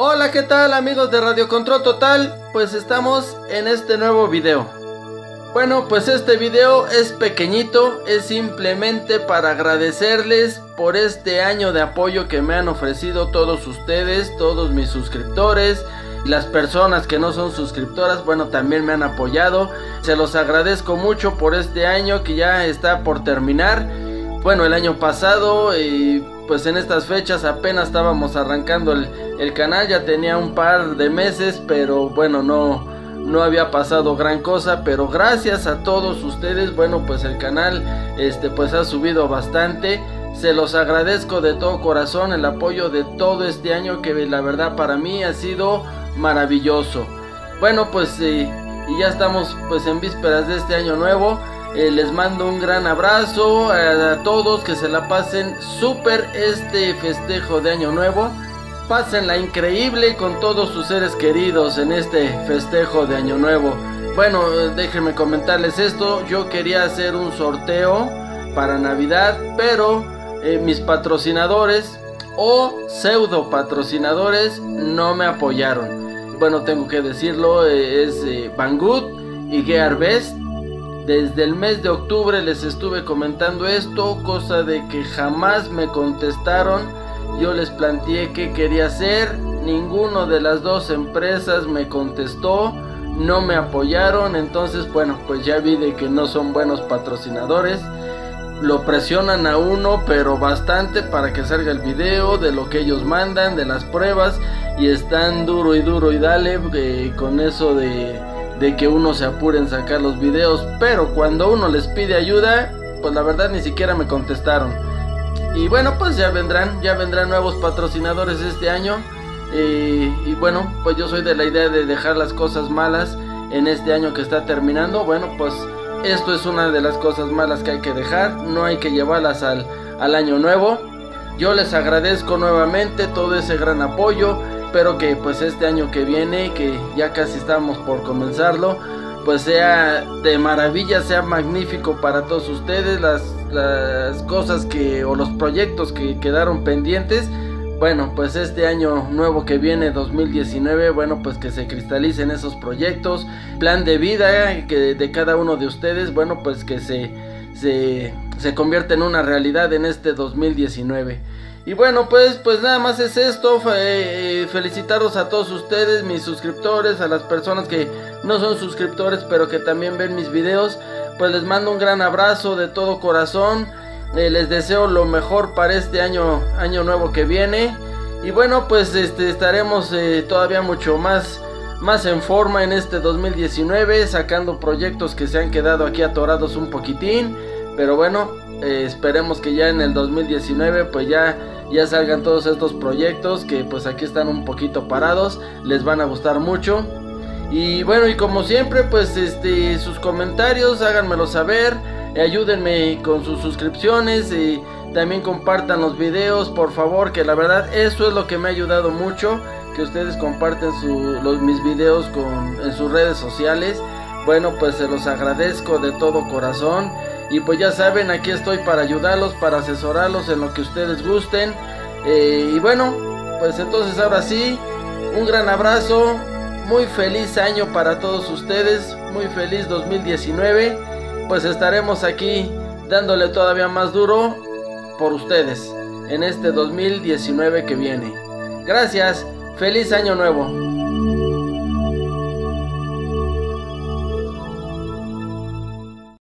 Hola, ¿qué tal amigos de Radio Control Total? Pues estamos en este nuevo video. Bueno, pues este video es pequeñito, es simplemente para agradecerles por este año de apoyo que me han ofrecido todos ustedes, todos mis suscriptores y las personas que no son suscriptoras, bueno, también me han apoyado. Se los agradezco mucho por este año que ya está por terminar. Bueno, el año pasado y pues en estas fechas apenas estábamos arrancando el canal, ya tenía un par de meses, pero bueno, no había pasado gran cosa, pero gracias a todos ustedes, bueno, pues el canal pues ha subido bastante. Se los agradezco de todo corazón el apoyo de todo este año, que la verdad para mí ha sido maravilloso. Bueno, pues sí, y ya estamos pues en vísperas de este año nuevo. Les mando un gran abrazo a todos, que se la pasen súper este festejo de año nuevo. Pásenla increíble con todos sus seres queridos en este festejo de año nuevo. Bueno, déjenme comentarles esto, yo quería hacer un sorteo para Navidad, pero mis patrocinadores o pseudo patrocinadores no me apoyaron. Bueno, tengo que decirlo, es Banggood y Gearbest. Desde el mes de octubre les estuve comentando esto, cosa de que jamás me contestaron. Yo les planteé qué quería hacer, ninguno de las dos empresas me contestó, no me apoyaron. Entonces bueno, pues ya vi de que no son buenos patrocinadores. Lo presionan a uno pero bastante para que salga el video de lo que ellos mandan, de las pruebas, y están duro y duro y dale con eso de que uno se apure en sacar los videos, pero cuando uno les pide ayuda, pues la verdad ni siquiera me contestaron. Y bueno, pues ya vendrán nuevos patrocinadores este año. Y bueno, pues yo soy de la idea de dejar las cosas malas en este año que está terminando. Bueno, pues esto es una de las cosas malas que hay que dejar, no hay que llevarlas al año nuevo. Yo les agradezco nuevamente todo ese gran apoyo. Espero que pues este año que viene, que ya casi estamos por comenzarlo, pues sea de maravilla, sea magnífico para todos ustedes. Las cosas que, o los proyectos que quedaron pendientes, bueno, pues este año nuevo que viene, 2019, bueno, pues que se cristalicen esos proyectos. Plan de vida que de cada uno de ustedes, bueno, pues que se convierte en una realidad en este 2019. Y bueno, pues nada más es esto. Felicitaros a todos ustedes, mis suscriptores, a las personas que no son suscriptores pero que también ven mis videos. Pues les mando un gran abrazo de todo corazón. Les deseo lo mejor para este año nuevo que viene. Y bueno, pues estaremos todavía mucho más en forma en este 2019, sacando proyectos que se han quedado aquí atorados un poquitín. Pero bueno, esperemos que ya en el 2019 pues ya salgan todos estos proyectos que pues aquí están un poquito parados. Les van a gustar mucho. Y bueno, y como siempre, pues sus comentarios háganmelo saber, ayúdenme con sus suscripciones y también compartan los videos, por favor, que la verdad eso es lo que me ha ayudado mucho, que ustedes comparten mis videos en sus redes sociales. Bueno, pues se los agradezco de todo corazón. Y pues ya saben, aquí estoy para ayudarlos, para asesorarlos en lo que ustedes gusten. Y bueno, pues entonces ahora sí, un gran abrazo, muy feliz año para todos ustedes, muy feliz 2019. Pues estaremos aquí dándole todavía más duro por ustedes en este 2019 que viene. Gracias, feliz año nuevo.